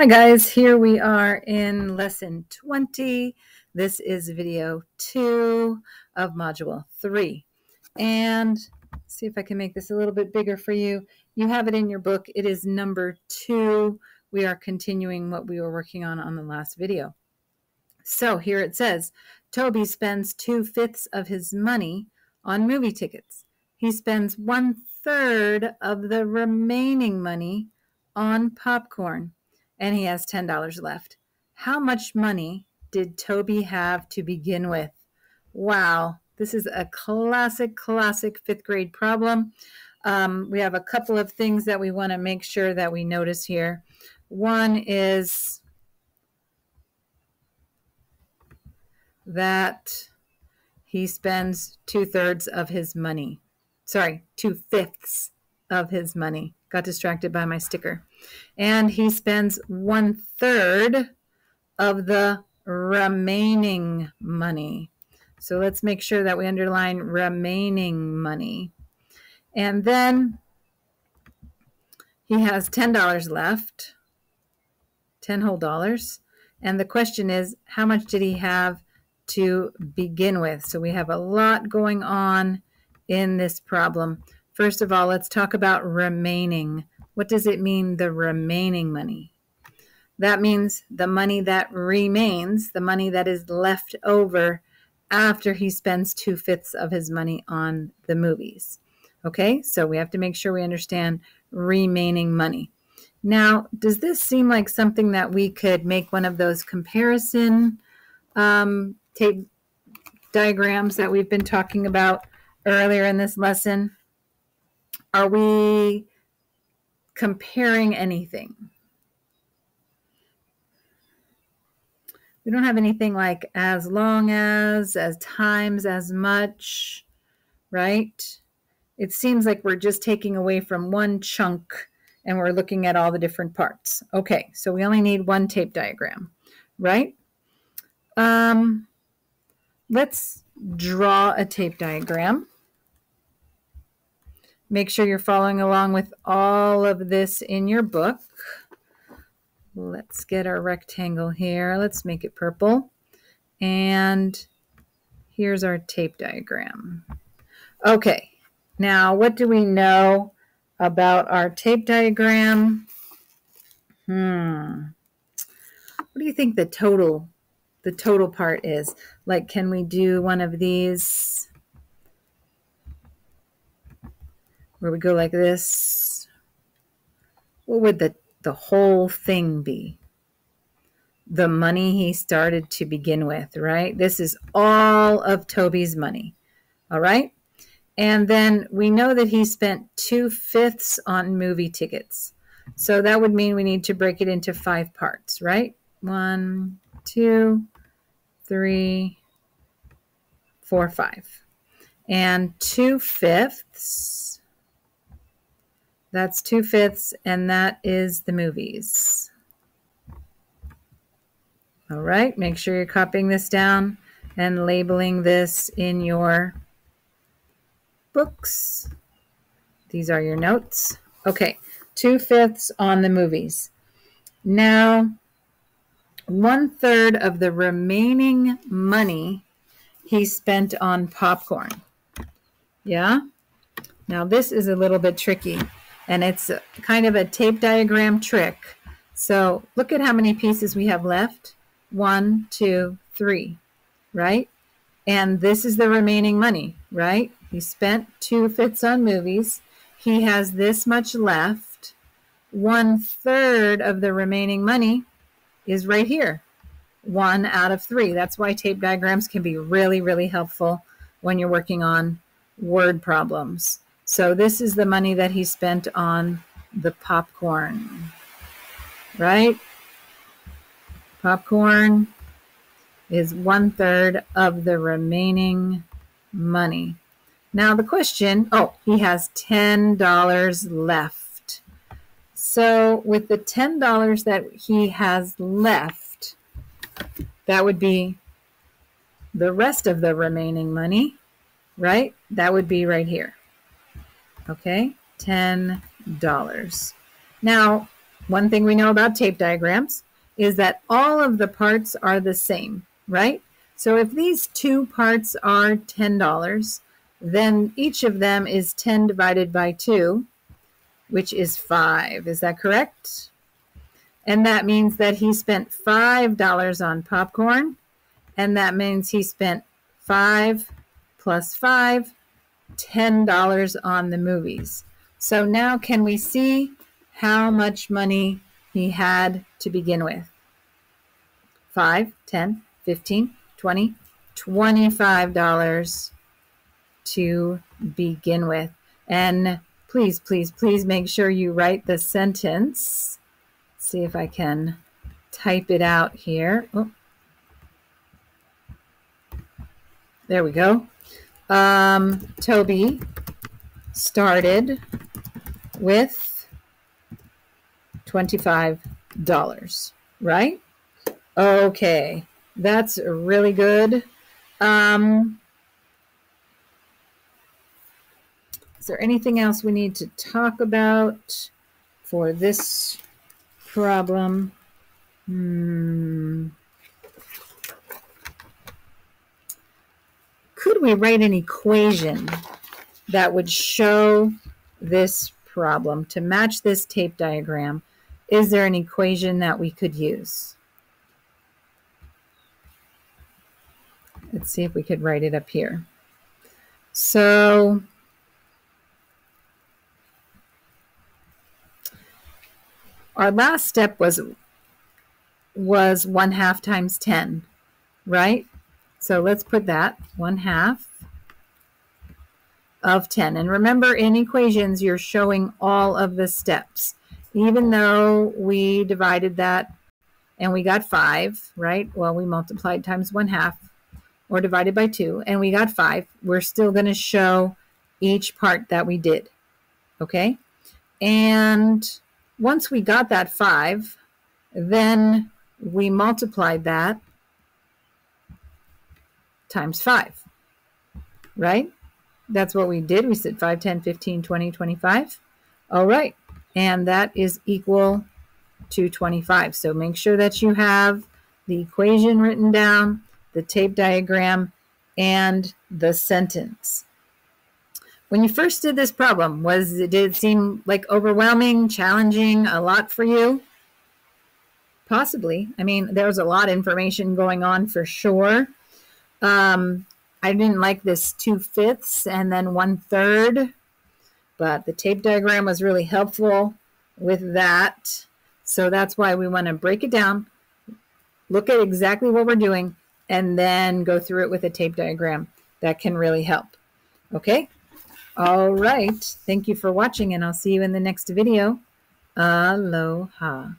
Hi guys, here we are in lesson 20. This is video 2 of module 3. And see if I can make this a little bit bigger for you. You have it in your book. It is number 2. We are continuing what we were working on the last video. So here it says, Toby spends 2/5 of his money on movie tickets. He spends 1/3 of the remaining money on popcorn. And he has $10 left. How much money did Toby have to begin with? Wow, this is a classic 5th grade problem. We have a couple of things that we want to make sure that we notice here. One is that he spends 2/5 of his money. Got distracted by my sticker. And he spends 1/3 of the remaining money. So let's make sure that we underline remaining money. And then he has $10 left, 10 whole dollars. And the question is, how much did he have to begin with? So we have a lot going on in this problem. First of all, let's talk about remaining. What does it mean, the remaining money? That means the money that remains, the money that is left over after he spends 2/5 of his money on the movies. Okay, so we have to make sure we understand remaining money. Now, does this seem like something that we could make one of those comparison diagrams that we've been talking about earlier in this lesson? Are we comparing anything? We don't have anything like as long as times, as much, right? It seems like we're just taking away from one chunk and we're looking at all the different parts. Okay, so we only need one tape diagram, right? Let's draw a tape diagram. Make sure you're following along with all of this in your book. Let's get our rectangle here. Let's make it purple. And here's our tape diagram. Okay, now what do we know about our tape diagram? What do you think the total part is? Like, can we do one of these where we go like this? What would the whole thing be? The money he started to begin with, right? This is all of Toby's money, all right? And then we know that he spent 2/5 on movie tickets. So that would mean we need to break it into 5 parts, right? 1, 2, 3, 4, 5. And 2/5. That's 2/5, and that is the movies. All right, make sure you're copying this down and labeling this in your books. These are your notes. Okay, 2/5 on the movies. Now, 1/3 of the remaining money he spent on popcorn. Yeah? Now, this is a little bit tricky. And it's kind of a tape diagram trick. So look at how many pieces we have left. 1, 2, 3, right? And this is the remaining money, right? He spent 2/5 on movies. He has this much left. 1/3 of the remaining money is right here. 1 out of 3. That's why tape diagrams can be really, really helpful when you're working on word problems. So this is the money that he spent on the popcorn, right? Popcorn is 1/3 of the remaining money. Now the question, oh, he has $10 left. So with the $10 that he has left, that would be the rest of the remaining money, right? That would be right here. Okay, $10. Now, One thing we know about tape diagrams is that all of the parts are the same, right? So if these two parts are $10, then each of them is 10 divided by 2, which is 5. Is that correct? And that means that he spent $5 on popcorn. And that means he spent 5 plus 5, $10 on the movies. So now can we see how much money he had to begin with? 5, 10, 15, 20, $25 to begin with. And please, please, please make sure you write the sentence. Let's see if I can type it out here. Oh. There we go. Toby started with $25, right? Okay, that's really good. Is there anything else we need to talk about for this problem? Could we write an equation that would show this problem to match this tape diagram? Is there an equation that we could use? Let's see if we could write it up here. So our last step was 1/2 times 10, right? So let's put that 1/2 of 10. And remember, in equations, you're showing all of the steps. Even though we divided that and we got 5, right? Well, we multiplied times 1/2 or divided by 2, and we got 5. We're still going to show each part that we did, okay? And once we got that 5, then we multiplied that times 5, right? That's what we did. We said 5, 10, 15, 20, 25. All right. And that is equal to 25. So make sure that you have the equation written down, the tape diagram, and the sentence. When you first did this problem, did it seem like overwhelming, challenging, a lot for you? Possibly. I mean, there was a lot of information going on for sure. I didn't like this 2/5 and then 1/3, but the tape diagram was really helpful with that. So that's why we want to break it down, look at exactly what we're doing, and then go through it with a tape diagram. That can really help. Okay? All right. Thank you for watching, and I'll see you in the next video. Aloha.